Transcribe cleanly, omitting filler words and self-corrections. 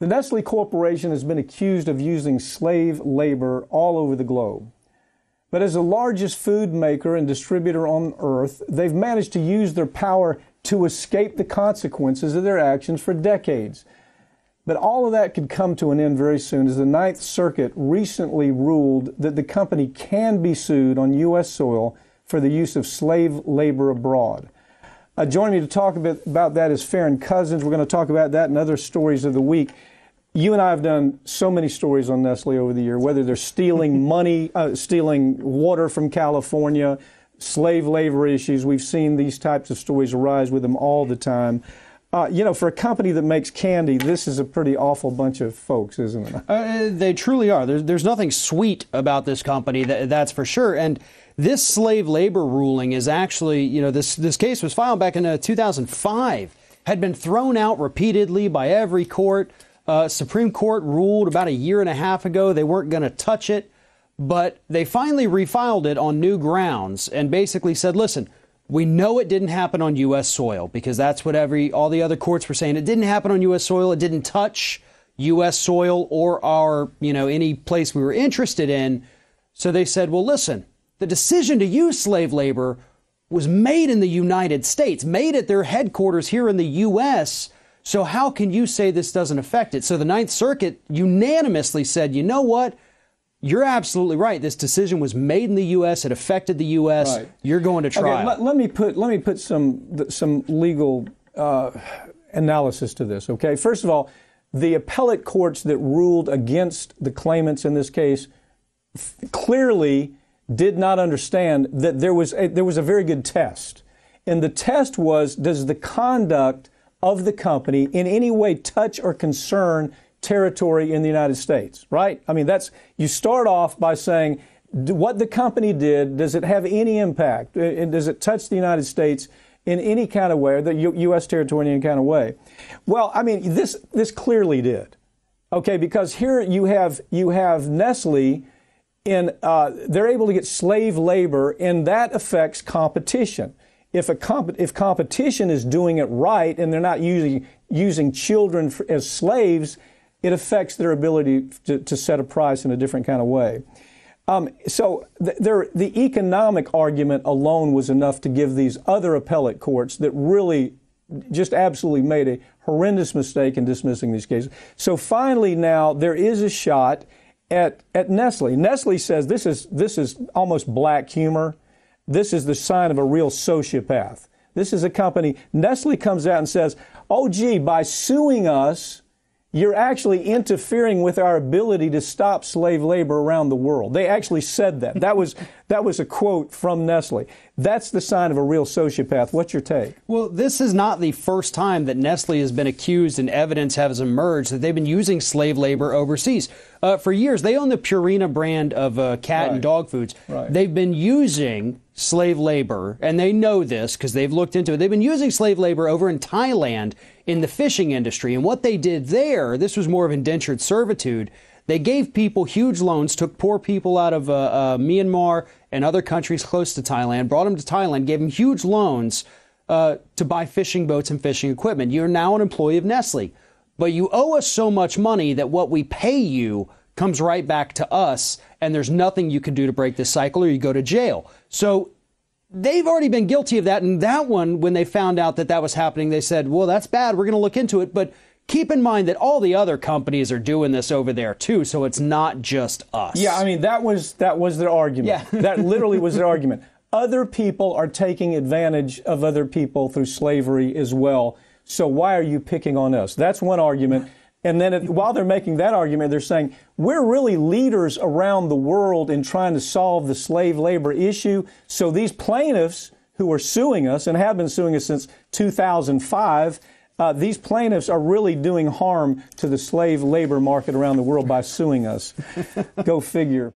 The Nestle Corporation has been accused of using slave labor all over the globe. But as the largest food maker and distributor on Earth, they've managed to use their power to escape the consequences of their actions for decades. But all of that could come to an end very soon, as the Ninth Circuit recently ruled that the company can be sued on U.S. soil for the use of slave labor abroad. Joining me to talk a bit about that is Farron Cousins. We're going to talk about that and other stories of the week. You and I have done so many stories on Nestle over the year, whether they're stealing money, stealing water from California, slave labor issues. We've seen these types of stories arise with them all the time. You know, for a company that makes candy, this is a pretty awful bunch of folks, isn't it? They truly are. There's nothing sweet about this company, that's for sure. And this slave labor ruling is actually, you know, this case was filed back in 2005, had been thrown out repeatedly by every court. Supreme Court ruled about a year and a half ago they weren't going to touch it, but they finally refiled it on new grounds and basically said, listen, we know it didn't happen on U.S. soil, because that's what all the other courts were saying. It didn't happen on U.S. soil. It didn't touch U.S. soil or our, you know, any place we were interested in. So they said, well, listen, the decision to use slave labor was made in the United States, made at their headquarters here in the U.S. So how can you say this doesn't affect it? So the Ninth Circuit unanimously said, you know what? You're absolutely right. This decision was made in the U.S. It affected the U.S. Right. You're going to trial. Okay, let me put some legal analysis to this. Okay, first of all, the appellate courts that ruled against the claimants in this case clearly did not understand that there was a very good test, and the test was: does the conduct of the company in any way touch or concern territory in the United States, right? I mean, that's, you start off by saying what the company did, does it have any impact? And does it touch the United States in any kind of way, or the U.S. territory in any kind of way? Well, I mean, this clearly did. Okay, because here you have Nestle, and they're able to get slave labor, and that affects competition. If competition is doing it right, and they're not using children as slaves, it affects their ability to set a price in a different kind of way. So the economic argument alone was enough to give these other appellate courts that really just absolutely made a horrendous mistake in dismissing these cases. So finally now there is a shot at Nestle. Nestle says this is almost black humor. This is the sign of a real sociopath. This is a company. Nestle comes out and says, oh, gee, by suing us, you're actually interfering with our ability to stop slave labor around the world. They actually said that. That was a quote from Nestle. That's the sign of a real sociopath. What's your take? Well, this is not the first time that Nestle has been accused and evidence has emerged that they've been using slave labor overseas. For years, they own the Purina brand of cat and dog foods. Right. They've been using slave labor, and they know this because they've looked into it. They've been using slave labor over in Thailand in the fishing industry. And what they did there, this was more of indentured servitude. They gave people huge loans, took poor people out of Myanmar and other countries close to Thailand, brought them to Thailand, gave them huge loans to buy fishing boats and fishing equipment. You're now an employee of Nestle, but you owe us so much money that what we pay you comes right back to us, and there's nothing you can do to break this cycle or you go to jail. So they've already been guilty of that. And that one, when they found out that that was happening, they said, well, that's bad. We're going to look into it. But keep in mind that all the other companies are doing this over there, too. So it's not just us. Yeah, I mean, that was their argument. Yeah. That literally was their argument. Other people are taking advantage of other people through slavery as well. So why are you picking on us? That's one argument. And then while they're making that argument, they're saying, we're really leaders around the world in trying to solve the slave labor issue. So these plaintiffs who are suing us and have been suing us since 2005, these plaintiffs are really doing harm to the slave labor market around the world by suing us. Go figure.